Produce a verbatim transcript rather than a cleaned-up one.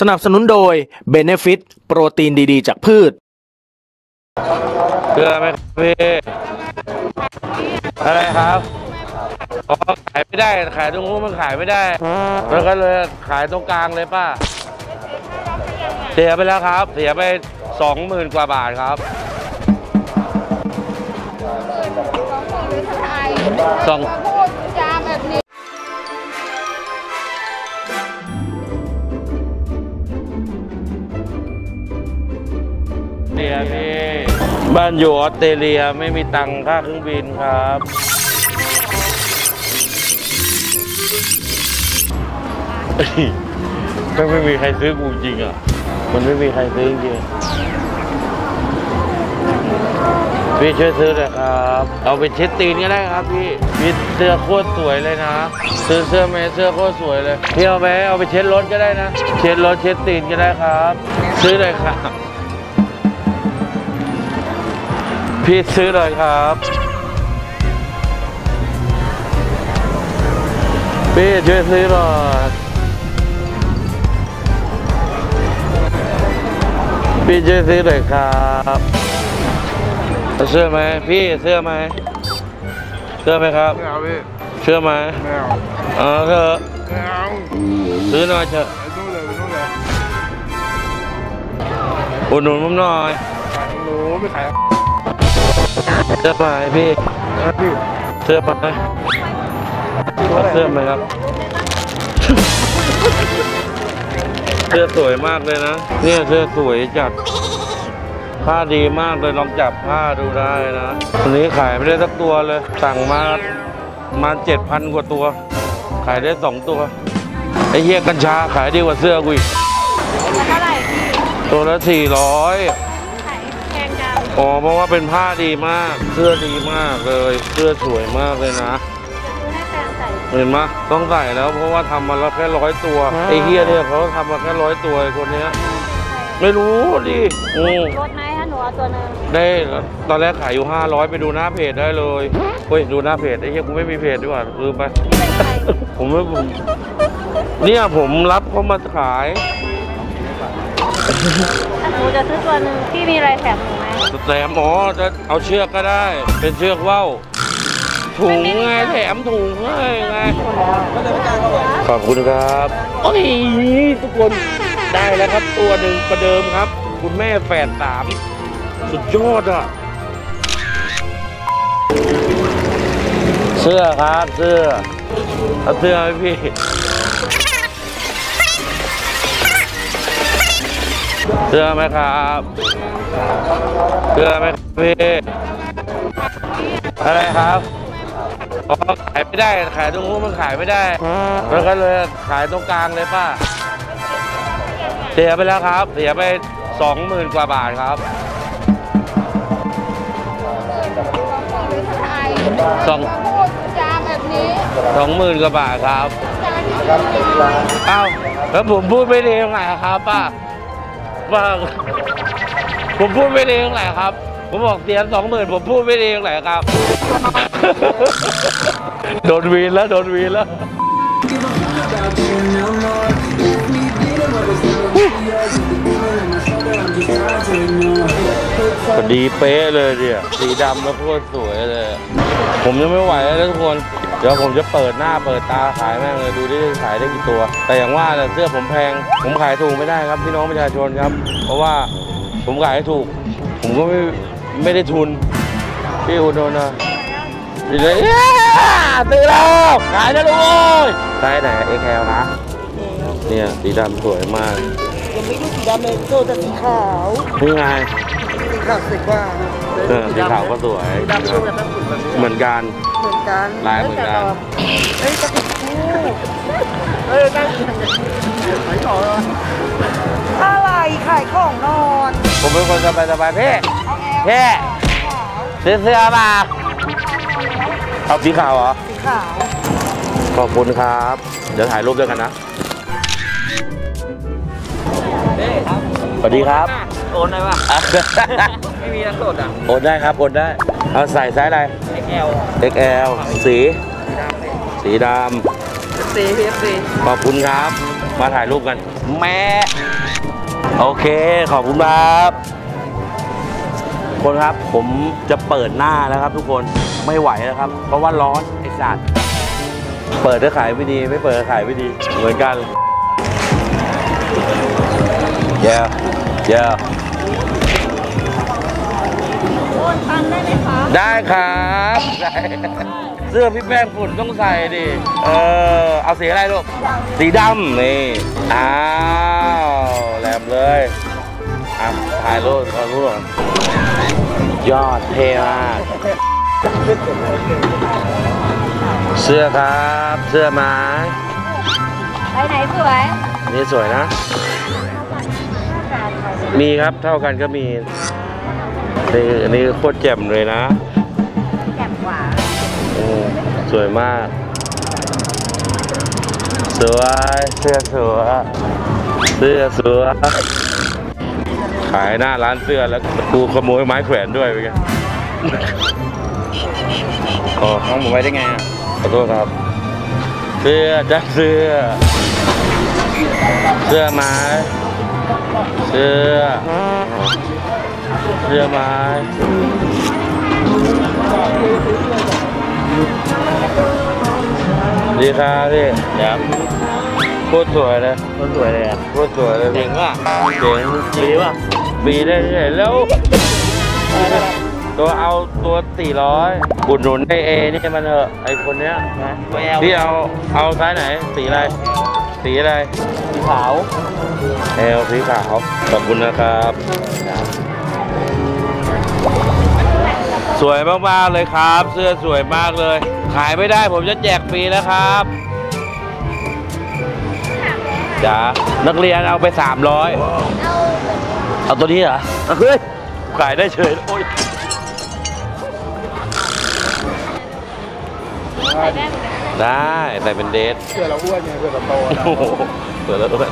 สนับสนุนโดย Benefit โปรตีนดีๆจากพืชเกลือไหมครับพี่อะไรครับอ๋อขายไม่ได้ขายตรงนู้นมันขายไม่ได้แล้วก็เลยขายตรงกลางเลยป้าเสียไปแล้วครับเสียไปสองหมื่นกว่าบาทครับสองบ้านอยู่ออสเตรเลียไม่มีตังค่าเครื่องบินครับมันไม่มีใครซื้อกูจริงอ่ะมันไม่มีใครซื้อจริงพี่ช่วยซื้อเลยครับเอาเป็นเช็ดตีนก็ได้ครับพี่พี่เสื้อโคตรสวยเลยนะซื้อเสื้อแม่เสื้อโคตรสวยเลยพี่เอาไปเอาไปเช็ดรถก็ได้นะเช็ดรถเช็ดตีนก็ได้ครับซื้อเลยครับพี่ซื้อเลยครับพี่ช่วยซื้อหน่อยพี่ช่วยซื้อเลยครับเสื้อไหมพี่เสื้อไหมเสื้อไหมครับไม่เอาพี่เสื้อไหมไม่เอาอ๋อเถอะไม่เอาซื้อหน่อยเถอะอุดหนุนผมหน่อยโอ้ไม่ขายเสื้อผ้าพี่เสื้อผ้าเสื้อไหมครับเสื้อสวยมากเลยนะเนี่ยเสื้อสวยจัดผ้าดีมากเลยลองจับผ้าดูได้นะวันนี้ขายไม่ได้สักตัวเลยสั่งมามาเจ็ดพันกว่าตัวขายได้สองตัวไอ้เหี้ยกัญชาขายดีกว่าเสื้อกูอีกเท่าไหร่ตัวละสี่ร้อยอ๋อเพราะว่าเป็นผ้าดีมากเสื้อดีมากเลยเสื้อสวยมากเลยนะเห็นไหมต้องใส่แล้วเพราะว่าทำมาแล้วแค่ร้อยตัวไอ้เฮียเนี่ยเขาทำมาแค่ร้อยตัวไอ้คนเนี้ยไม่รู้ดิอือลดไหมถ้าหนูเอาตัวนึงได้ตอนแรกขายอยู่ห้าร้อยไปดูหน้าเพจได้เลยเฮ้ยดูหน้าเพจไอ้เฮียกูไม่มีเพจด้วยลืมไปผมไม่ผมเนี่ยผมรับเขามาขายหนูจะซื้อตัวนึงพี่มีอะไรแถมไหมแถมอ๋อจะเอาเชือกก็ได้เป็นเชือกว่าวถุงไงแถมถุงเลยไงขอบคุณครับโอ้ยทุกคนได้แล้วครับตัวหนึ่งประเดิมครับคุณแม่แฝดสามสุดยอดอ่ะเสื้อครับเสื้อเอาเสื้อให้พี่เสื้อไหมครับเสื้อไหมครับพี่อะไรครับอ๋อขายไม่ได้ขายตรงนู้นมันขายไม่ได้แล้วก็เลยขายตรงกลางเลยป้าเสียไปแล้วครับเสียไปสองหมื่นกว่าบาทครับสองสองหมื่นกว่าบาทครับเอ้าแล้วผมพูดไม่ดีตรงไหนครับป้าผมพูดไม่ดีตรงไหนครับผมบอกเสียสองหมื่นผมพูดไม่ดีตรงไหนครับโดนวีนแล้วโดนวีนแล้วพอดีเป๊ะเลยเนี่ยสีดำแล้วโคตรสวยเลยผมยังไม่ไหวแล้วทุกคนเดี๋ยวผมจะเปิดหน้าเปิดตาขายแม่งเลยดูได้ขายได้กี่ตัวแต่อย่างว่าเสื้อผมแพงผมขายถูกไม่ได้ครับพี่น้องประชาชนครับเพราะว่าผมขายถูกผมก็ไม่ไม่ได้ทุนพี่อุดรนะดีเลยตื่นแล้วขายแล้วเลยใช่ไหนเอ็กแอลนะเนี่ยสีดำสวยมากยังไม่รู้สีดำเลยตัวแต่สีขาวนี่ไงสีขาวสวยกว่าเออสีขาวก็สวยเหมือนกันเหมือนกันลายเหมือนกันเฮ้ยตะกุ่มเฮ้ยนั่งขายของอะไรขายของนอนผมเป็นคนสบายสบายเพ่เพ่เสื้อเสื้อมาเอาสีขาวเหรอสีขาวขอบคุณครับเดี๋ยวถ่ายรูปด้วยกันนะสวัสดีครับโอนได้ป่ะไม่มีน้ำสดอ่ะโอนได้ครับโอนได้เอาใส่ไซส์อะไร เอ็กซ์ แอล เอ็กซ์ แอล สีสีดำสี เอฟ ซี ขอบคุณครับมาถ่ายรูปกัน แม่โอเคขอบคุณครับคนครับผมจะเปิดหน้าแล้วครับทุกคนไม่ไหวแล้วครับเพราะว่าร้อนไอ้สัตว์เปิดก็ขายไม่ดีไม่เปิดก็ขายไม่ดีเหมือนกันเยอะเยอะโอนตังได้ไหมคะได้ครับเสื้อพี่แป้งฝุ่นต้องใส่ดิเออเอาสีอะไรลูกสีดำนี่อ้าวแหลมเลยอ่ะถ่ายรูปถ่ายรูปก่อนยอดเท่มากเสื้อครับเสื้อไม้ไปไหนสวยนี่สวยนะมีครับเท่ากันก็มีนี่อันนี้โคตรแจ่มเลยนะแจ่มกว่าโอ้สวยมากสวยเสื้อสวยเสื้อสวยขายหน้าร้านเสื้อแล้วกูขโมยไม้แขวนด้วยไปกันอ๋อน้องผมไว้ได้ไงขอโทษครับเสื้อจัดเสื้อเสื้อไม้เสื้อเสื้อไม้ดีครับพี่ครับโคตรสวยเลยโคตรสวยเลยอ่ะโคตรสวยเลยเจ๋งว่ะเจ๋งดีว่ะมีได้เรื่อยแล้วตัวเอาตัวสี่ร้อยบุญหนุนไอเอนี่มันเถอะไอคนเนี้ยนะที่เอาเอาท้ายไหนสีอะไรสีอะไรสีขาวแอลสีขาวขอบคุณนะครับสวยมากๆเลยครับเสื้อสวยมากเลยขายไม่ได้ผมจะแจกฟรีนะครับจ้านักเรียนเอาไปสามร้อยเอาตัวนี้เหรอเฮ้ยขายได้เฉยโอ้ยได้แต่เป็นเดทเผื่อเราอ้วนไงเผื่อเราโตเผื่อเราอ้วน